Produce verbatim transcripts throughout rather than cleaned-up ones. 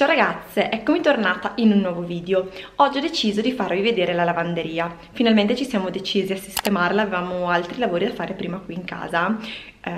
Ciao ragazze, eccomi tornata in un nuovo video. Oggi ho deciso di farvi vedere la lavanderia. Finalmente ci siamo decisi a sistemarla, avevamo altri lavori da fare prima qui in casa, eh,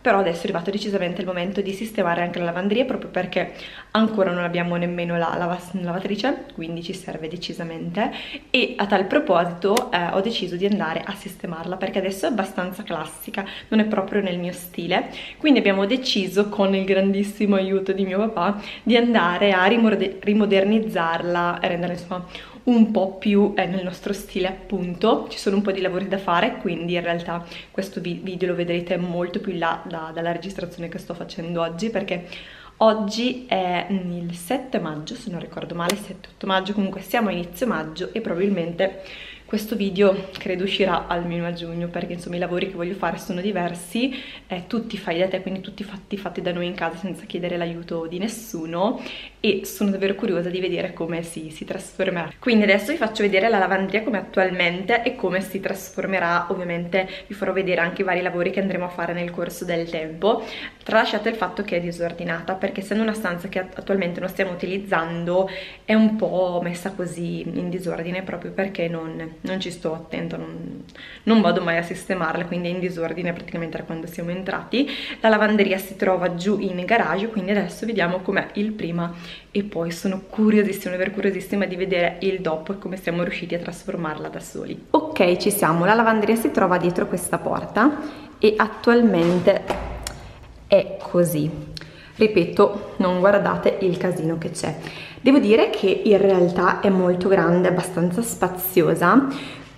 però adesso è arrivato decisamente il momento di sistemare anche la lavanderia, proprio perché ancora non abbiamo nemmeno la lav- lavatrice, quindi ci serve decisamente. E a tal proposito eh, ho deciso di andare a sistemarla, perché adesso è abbastanza classica, non è proprio nel mio stile, quindi abbiamo deciso, con il grandissimo aiuto di mio papà, di andare a rimodernizzarla e renderla insomma un po' più eh, nel nostro stile, appunto. Ci sono un po' di lavori da fare, quindi in realtà questo vi video lo vedrete molto più in là da dalla registrazione che sto facendo oggi, perché oggi è il sette maggio, se non ricordo male, sette otto maggio, comunque siamo a inizio maggio e probabilmente questo video credo uscirà almeno a giugno, perché insomma i lavori che voglio fare sono diversi, eh, tutti fai da te, quindi tutti fatti, fatti da noi in casa senza chiedere l'aiuto di nessuno, e sono davvero curiosa di vedere come si, si trasformerà. Quindi adesso vi faccio vedere la lavanderia come attualmente e come si trasformerà. Ovviamente vi farò vedere anche i vari lavori che andremo a fare nel corso del tempo, tralasciate il fatto che è disordinata, perché essendo una stanza che attualmente non stiamo utilizzando è un po' messa così in disordine, proprio perché non... non ci sto attento, non, non vado mai a sistemarla, quindi è in disordine praticamente da quando siamo entrati. La lavanderia si trova giù in garage, quindi adesso vediamo com'è il prima e poi sono curiosissima, davvero curiosissima di vedere il dopo e come siamo riusciti a trasformarla da soli. Ok, ci siamo, la lavanderia si trova dietro questa porta e attualmente è così. Ripeto, non guardate il casino che c'è. Devo dire che in realtà è molto grande, abbastanza spaziosa.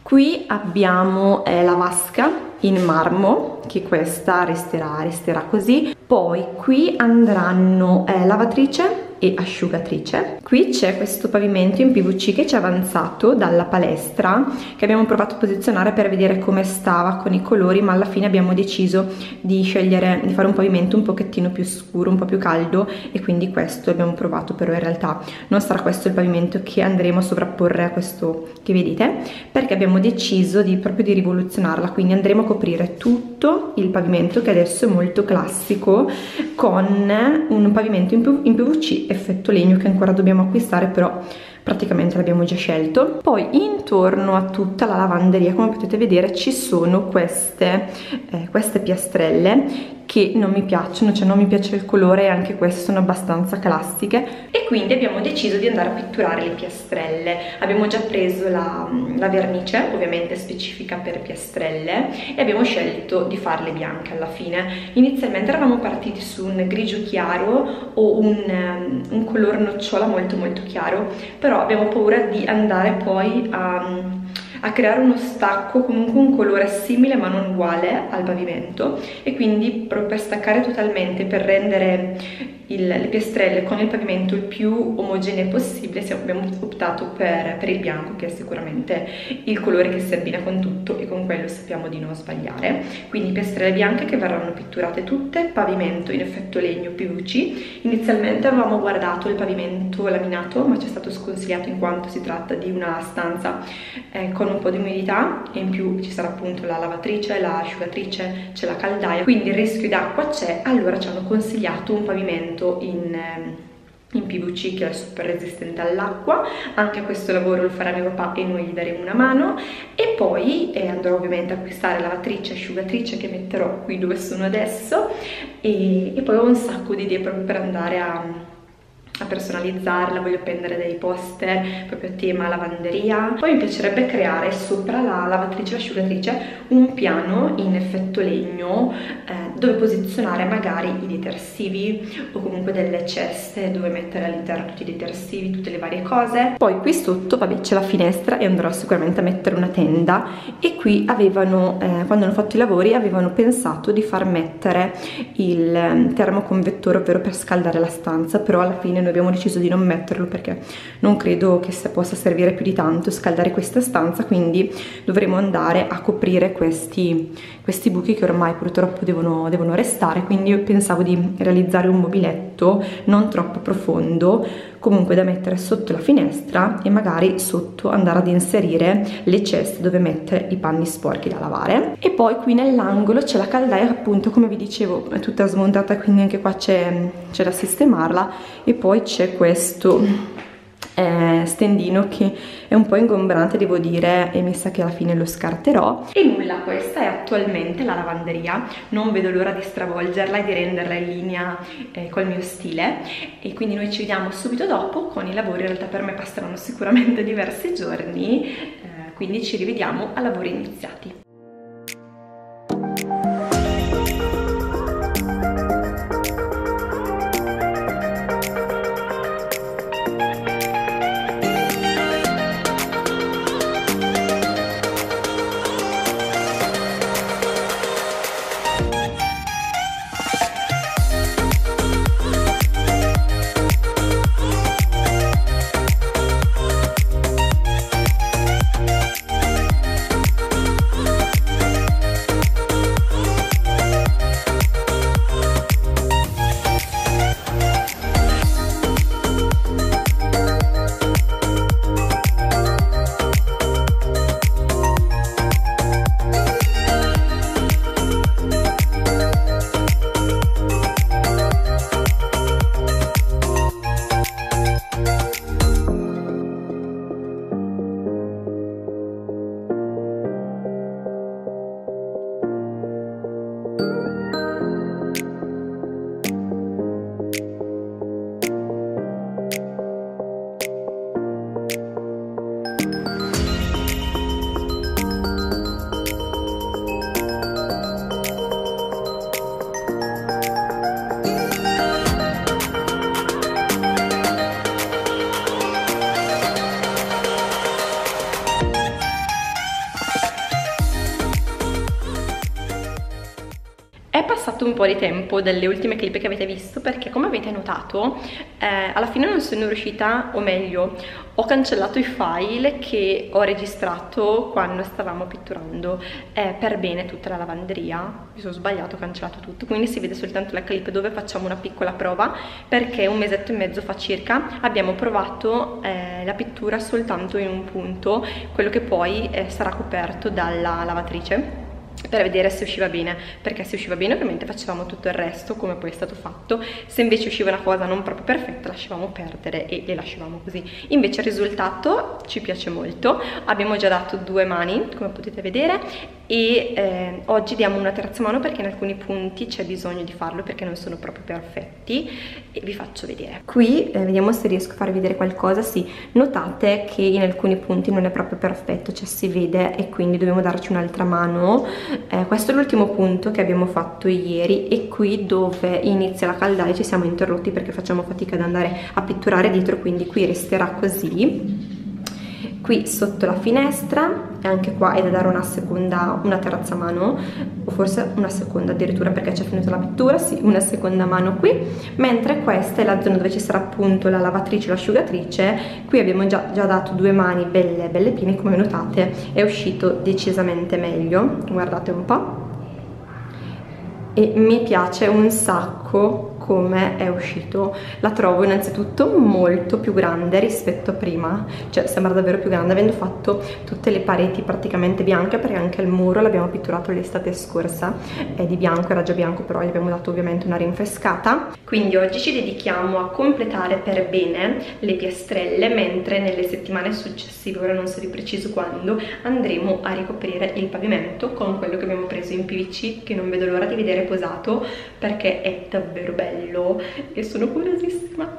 Qui abbiamo eh, la vasca in marmo, che questa resterà, resterà così. Poi qui andranno eh, lavatrice e asciugatrice. Qui c'è questo pavimento in P V C che ci è avanzato dalla palestra, che abbiamo provato a posizionare per vedere come stava con i colori, ma alla fine abbiamo deciso di scegliere di fare un pavimento un pochettino più scuro, un po' più caldo, e quindi questo abbiamo provato, però in realtà non sarà questo il pavimento che andremo a sovrapporre a questo che vedete, perché abbiamo deciso di proprio di rivoluzionarla, quindi andremo a coprire tutto il pavimento, che adesso è molto classico, con un pavimento in P V C effetto legno che ancora dobbiamo acquistare, però praticamente l'abbiamo già scelto. Poi intorno a tutta la lavanderia, come potete vedere, ci sono queste, eh, queste piastrelle che non mi piacciono, cioè non mi piace il colore, e anche queste sono abbastanza classiche, e quindi abbiamo deciso di andare a pitturare le piastrelle. Abbiamo già preso la, la vernice, ovviamente specifica per piastrelle, e abbiamo scelto di farle bianche alla fine. Inizialmente eravamo partiti su un grigio chiaro o un, un color nocciola molto molto chiaro, però abbiamo paura di andare poi a... a creare uno stacco, comunque un colore simile ma non uguale al pavimento, e quindi proprio per staccare totalmente, per rendere il, le piastrelle con il pavimento il più omogenee possibile, abbiamo optato per, per il bianco, che è sicuramente il colore che si abbina con tutto e con quello sappiamo di non sbagliare. Quindi piastrelle bianche che verranno pitturate tutte, pavimento in effetto legno P V C. Inizialmente avevamo guardato il pavimento laminato, ma ci è stato sconsigliato in quanto si tratta di una stanza eh, con un po' di umidità, e in più ci sarà appunto la lavatrice, la asciugatrice, c'è la caldaia, quindi il rischio d'acqua c'è. Allora ci hanno consigliato un pavimento in, in P V C, che è super resistente all'acqua. Anche questo lavoro lo farà mio papà e noi gli daremo una mano, e poi eh, andrò ovviamente a acquistare lavatrice, asciugatrice, che metterò qui dove sono adesso, e, e poi ho un sacco di idee proprio per andare a a personalizzarla. Voglio appendere dei poster proprio a tema lavanderia. Poi mi piacerebbe creare sopra la lavatrice e l'asciugatrice un piano in effetto legno eh, dove posizionare magari i detersivi, o comunque delle ceste dove mettere all'interno tutti i detersivi, tutte le varie cose. Poi qui sotto, vabbè, c'è la finestra e andrò sicuramente a mettere una tenda, e qui avevano, eh, quando hanno fatto i lavori, avevano pensato di far mettere il termoconvettore, ovvero per scaldare la stanza, però alla fine noi abbiamo deciso di non metterlo, perché non credo che possa servire più di tanto scaldare questa stanza, quindi dovremo andare a coprire questi, questi buchi che ormai purtroppo devono, devono restare. Quindi io pensavo di realizzare un mobiletto asciutto, non troppo profondo, comunque da mettere sotto la finestra e magari sotto andare ad inserire le ceste dove mettere i panni sporchi da lavare. E poi qui nell'angolo c'è la caldaia, appunto, come vi dicevo è tutta smontata, quindi anche qua c'è da sistemarla. E poi c'è questo Eh, stendino che è un po' ingombrante, devo dire, e mi sa che alla fine lo scarterò. E nulla, questa è attualmente la lavanderia, non vedo l'ora di stravolgerla e di renderla in linea eh, col mio stile, e quindi noi ci vediamo subito dopo con i lavori. In realtà per me passeranno sicuramente diversi giorni, eh, quindi ci rivediamo a lavori iniziati. Un po' di tempo dalle ultime clip che avete visto, perché come avete notato eh, alla fine non sono riuscita, o meglio ho cancellato i file che ho registrato quando stavamo pitturando eh, per bene tutta la lavanderia. Mi sono sbagliato, ho cancellato tutto, quindi si vede soltanto la clip dove facciamo una piccola prova, perché un mesetto e mezzo fa circa abbiamo provato eh, la pittura soltanto in un punto, quello che poi eh, sarà coperto dalla lavatrice, per vedere se usciva bene, perché se usciva bene ovviamente facevamo tutto il resto come poi è stato fatto, se invece usciva una cosa non proprio perfetta lasciavamo perdere e le lasciavamo così. Invece il risultato ci piace molto, abbiamo già dato due mani come potete vedere, e eh, oggi diamo una terza mano perché in alcuni punti c'è bisogno di farlo perché non sono proprio perfetti, e vi faccio vedere. Qui eh, vediamo se riesco a farvi vedere qualcosa. Sì, notate che in alcuni punti non è proprio perfetto, cioè si vede, e quindi dobbiamo darci un'altra mano. Eh, questo è l'ultimo punto che abbiamo fatto ieri, e qui dove inizia la caldaia ci siamo interrotti perché facciamo fatica ad andare a pitturare dietro, quindi qui resterà così. Qui sotto la finestra, e anche qua è da dare una seconda, una terza mano, o forse una seconda addirittura perché c'è finita la pittura, sì, una seconda mano qui, mentre questa è la zona dove ci sarà appunto la lavatrice, l'asciugatrice. Qui abbiamo già, già dato due mani belle, belle piene, come notate è uscito decisamente meglio, guardate un po', e mi piace un sacco come è uscito. La trovo innanzitutto molto più grande rispetto a prima, cioè sembra davvero più grande, avendo fatto tutte le pareti praticamente bianche, perché anche il muro l'abbiamo pitturato l'estate scorsa, è di bianco, era già bianco, però gli abbiamo dato ovviamente una rinfrescata. Quindi oggi ci dedichiamo a completare per bene le piastrelle, mentre nelle settimane successive, ora non so di preciso quando, andremo a ricoprire il pavimento con quello che abbiamo preso in P V C, che non vedo l'ora di vedere posato perché è davvero bello e sono curiosissima.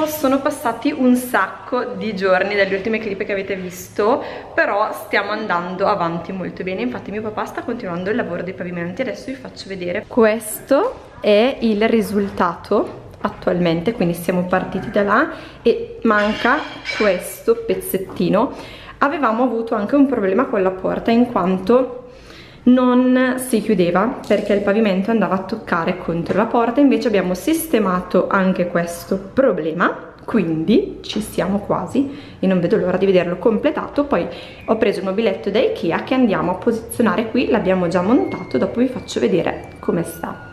video sono passati un sacco di giorni dagli ultimi clip che avete visto, però stiamo andando avanti molto bene. Infatti mio papà sta continuando il lavoro dei pavimenti, adesso vi faccio vedere. Questo è il risultato attualmente, quindi siamo partiti da là e manca questo pezzettino. Avevamo avuto anche un problema con la porta in quanto non si chiudeva perché il pavimento andava a toccare contro la porta, invece abbiamo sistemato anche questo problema, quindi ci siamo quasi e non vedo l'ora di vederlo completato. Poi ho preso il mobiletto da Ikea che andiamo a posizionare qui, l'abbiamo già montato, dopo vi faccio vedere come sta.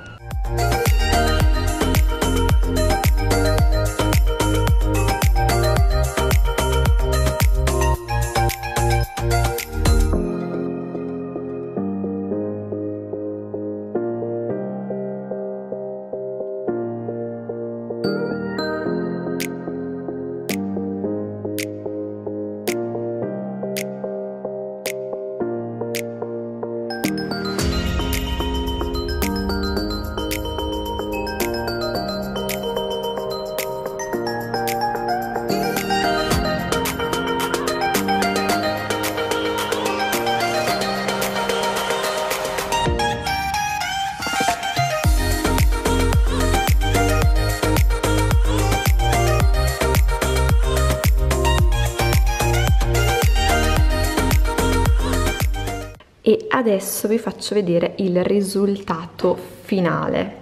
E adesso vi faccio vedere il risultato finale.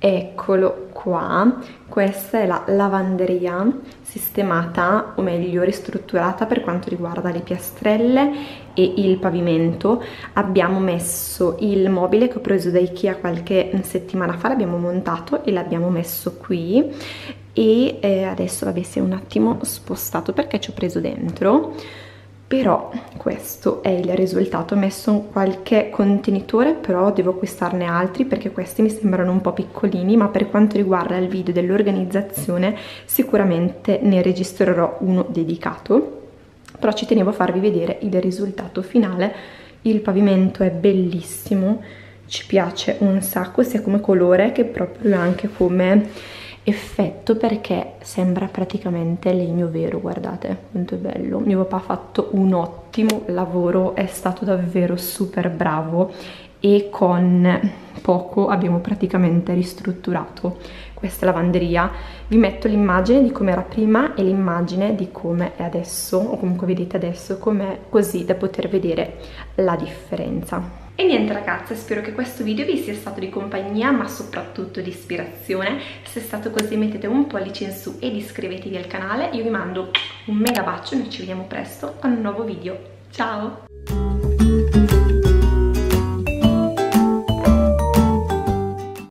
Eccolo qua, questa è la lavanderia sistemata, o meglio ristrutturata per quanto riguarda le piastrelle e il pavimento. Abbiamo messo il mobile che ho preso da Ikea qualche settimana fa, l'abbiamo montato e l'abbiamo messo qui. E eh, adesso vabbè, si è un attimo spostato perché ci ho preso dentro. Però questo è il risultato. Ho messo qualche contenitore, però devo acquistarne altri perché questi mi sembrano un po' piccolini, ma per quanto riguarda il video dell'organizzazione sicuramente ne registrerò uno dedicato, però ci tenevo a farvi vedere il risultato finale. Il pavimento è bellissimo, ci piace un sacco sia come colore che proprio anche come effetto, perché sembra praticamente legno vero. Guardate quanto è bello, mio papà ha fatto un ottimo lavoro, è stato davvero super bravo e con poco abbiamo praticamente ristrutturato questa lavanderia. Vi metto l'immagine di come era prima e l'immagine di come è adesso, o comunque vedete adesso com'è, così da poter vedere la differenza. E niente ragazze, spero che questo video vi sia stato di compagnia, ma soprattutto di ispirazione. Se è stato così mettete un pollice in su ed iscrivetevi al canale. Io vi mando un mega bacio e noi ci vediamo presto con un nuovo video. Ciao!